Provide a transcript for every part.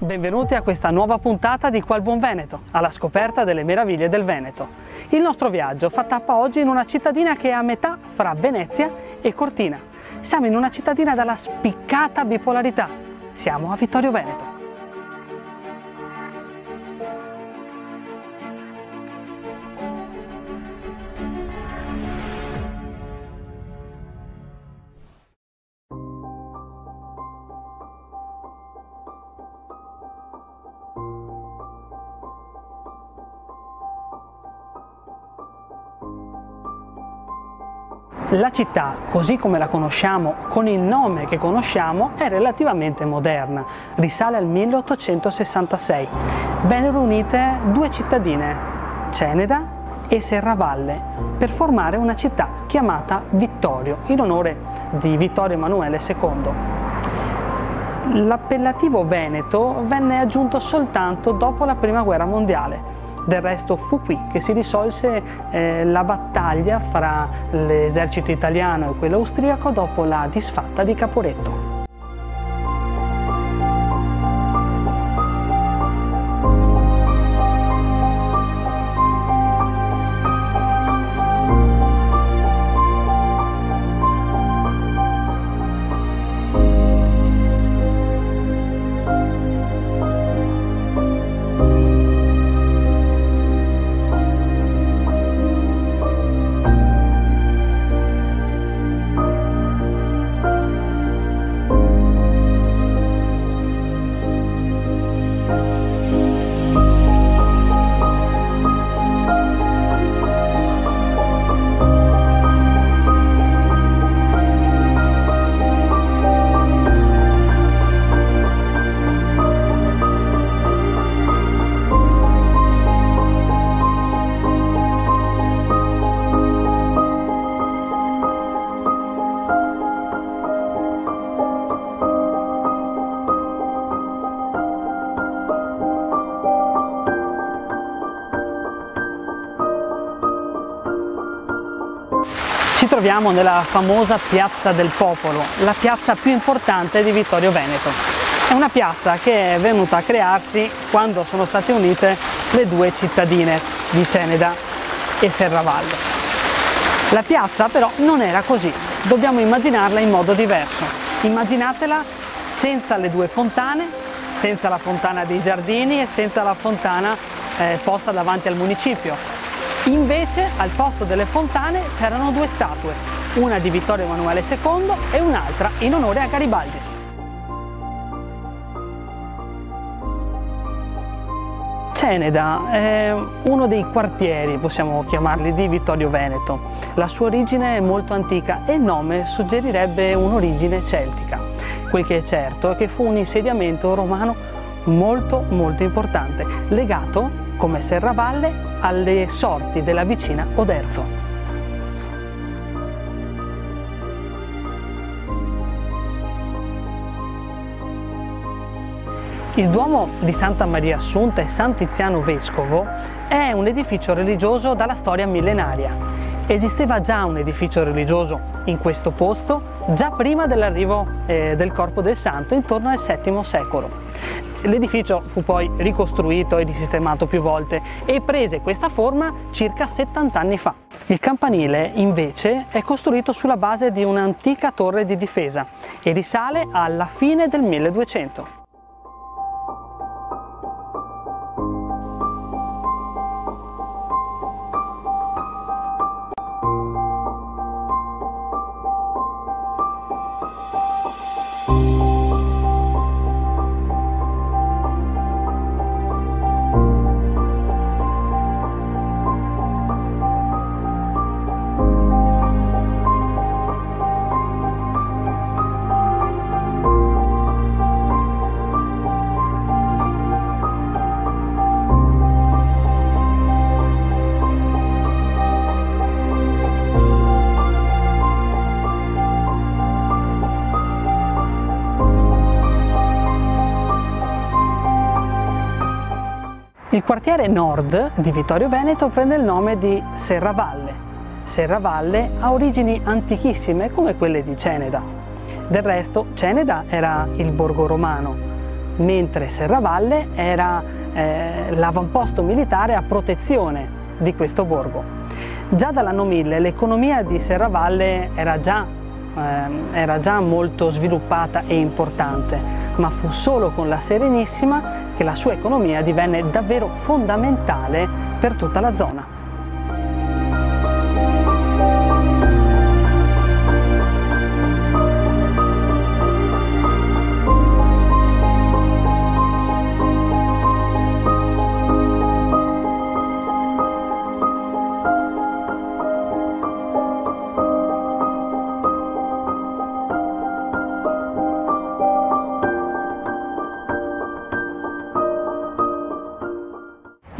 Benvenuti a questa nuova puntata di Qual Buon Veneto, alla scoperta delle meraviglie del Veneto. Il nostro viaggio fa tappa oggi in una cittadina che è a metà fra Venezia e Cortina. Siamo in una cittadina dalla spiccata bipolarità. Siamo a Vittorio Veneto. La città, così come la conosciamo, con il nome che conosciamo, è relativamente moderna, risale al 1866. Vennero unite due cittadine, Ceneda e Serravalle, per formare una città chiamata Vittorio, in onore di Vittorio Emanuele II. L'appellativo Veneto venne aggiunto soltanto dopo la Prima Guerra Mondiale. Del resto fu qui che si risolse la battaglia fra l'esercito italiano e quello austriaco dopo la disfatta di Caporetto. Siamo nella famosa Piazza del Popolo, la piazza più importante di Vittorio Veneto. È una piazza che è venuta a crearsi quando sono state unite le due cittadine di Ceneda e Serravalle. La piazza però non era così, dobbiamo immaginarla in modo diverso. Immaginatela senza le due fontane, senza la fontana dei giardini e senza la fontana posta davanti al municipio. Invece al posto delle fontane c'erano due statue, una di Vittorio Emanuele II e un'altra in onore a Garibaldi. Ceneda è uno dei quartieri, possiamo chiamarli, di Vittorio Veneto. La sua origine è molto antica e il nome suggerirebbe un'origine celtica. Quel che è certo è che fu un insediamento romano molto importante, legato come Serravalle alle sorti della vicina Oderzo. Il Duomo di Santa Maria Assunta e San Tiziano Vescovo è un edificio religioso dalla storia millenaria. Esisteva già un edificio religioso in questo posto già prima dell'arrivo del corpo del santo, intorno al VII secolo. L'edificio fu poi ricostruito e risistemato più volte e prese questa forma circa 70 anni fa. Il campanile invece è costruito sulla base di un'antica torre di difesa e risale alla fine del 1200. Il quartiere nord di Vittorio Veneto prende il nome di Serravalle. Serravalle ha origini antichissime come quelle di Ceneda. Del resto Ceneda era il borgo romano. mentre Serravalle era l'avamposto militare a protezione di questo borgo. Già dall'anno 1000 l'economia di Serravalle era già molto sviluppata e importante, ma fu solo con la Serenissima che la sua economia divenne davvero fondamentale per tutta la zona.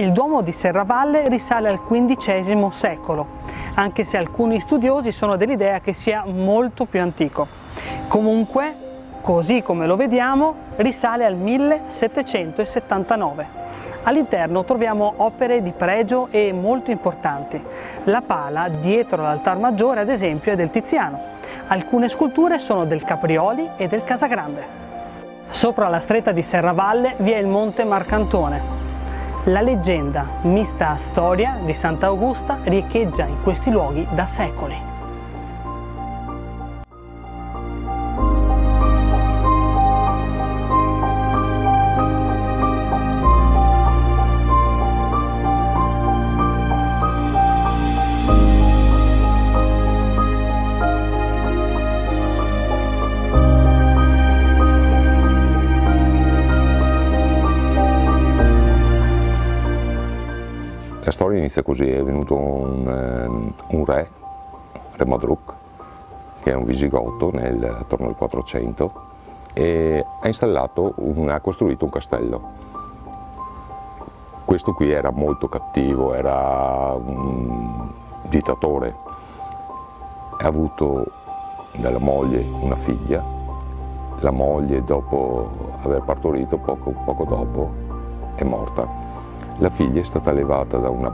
Il Duomo di Serravalle risale al XV secolo, anche se alcuni studiosi sono dell'idea che sia molto più antico. Comunque, così come lo vediamo, risale al 1779. All'interno troviamo opere di pregio e molto importanti. La pala dietro l'altar maggiore, ad esempio, è del Tiziano. Alcune sculture sono del Caprioli e del Casagrande. Sopra la stretta di Serravalle vi è il Monte Marcantone. La leggenda, mista a storia, di Santa Augusta riecheggia in questi luoghi da secoli. La storia inizia così: è venuto un re, Re Madruk, che è un visigoto attorno al 400, e ha costruito un castello. Questo qui era molto cattivo, era un dittatore. Ha avuto dalla moglie una figlia. La moglie, dopo aver partorito, poco dopo è morta. La figlia è stata levata da una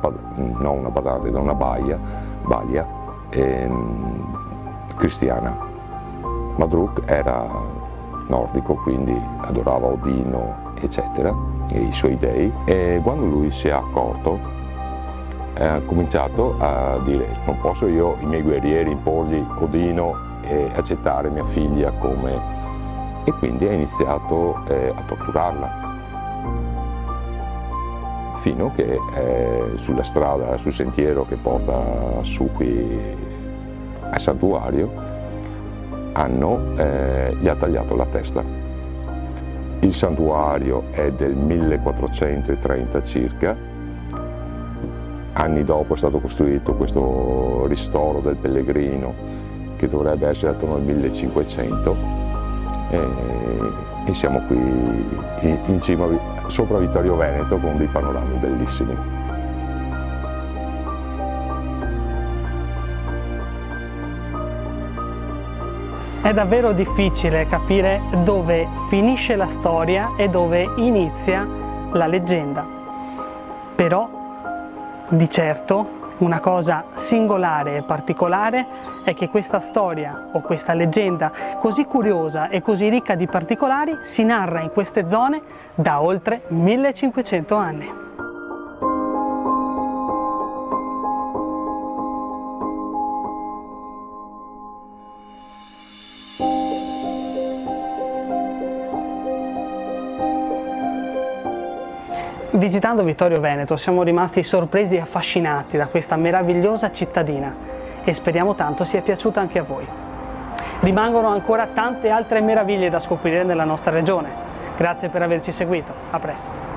balia cristiana. Madruk era nordico, quindi adorava Odino, eccetera, e i suoi dei, e quando lui si è accorto ha cominciato a dire: non posso io, i miei guerrieri, imporgli Odino e accettare mia figlia come... E quindi ha iniziato a torturarla. Fino che sulla strada, sul sentiero che porta su qui al santuario, gli ha tagliato la testa. Il santuario è del 1430 circa. Anni dopo è stato costruito questo ristoro del pellegrino, che dovrebbe essere attorno al 1500, e siamo qui in cima, sopra Vittorio Veneto, con dei panorami bellissimi. È davvero difficile capire dove finisce la storia e dove inizia la leggenda. Però, di certo, una cosa singolare e particolare è che questa storia, o questa leggenda, così curiosa e così ricca di particolari, si narra in queste zone da oltre 1500 anni. Visitando Vittorio Veneto siamo rimasti sorpresi e affascinati da questa meravigliosa cittadina, e speriamo tanto sia piaciuta anche a voi. Rimangono ancora tante altre meraviglie da scoprire nella nostra regione. Grazie per averci seguito, a presto!